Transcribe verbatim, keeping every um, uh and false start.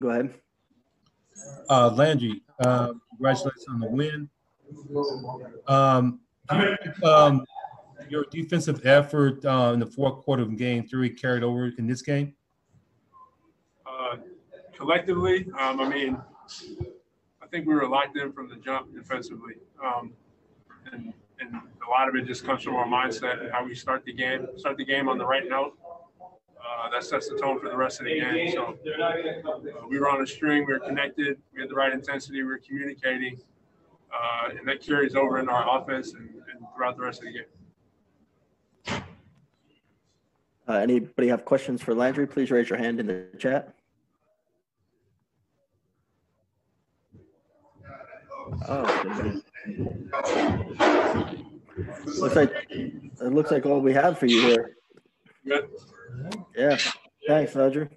Go ahead. Uh, Landry, uh, congratulations on the win. Um, um, your defensive effort uh, in the fourth quarter of game three carried over in this game? Uh, collectively, um, I mean, I think we were locked in from the jump defensively. Um, and, and a lot of it just comes from our mindset and how we start the game, start the game on the right note. Uh, that sets the tone for the rest of the game. So uh, we were on a string, we were connected, we had the right intensity, we were communicating, uh, and that carries over in our offense and, and throughout the rest of the game. Uh, anybody have questions for Landry? Please raise your hand in the chat. Oh, looks like, it looks like all we have for you here. Good. Yeah. Thanks, Roger.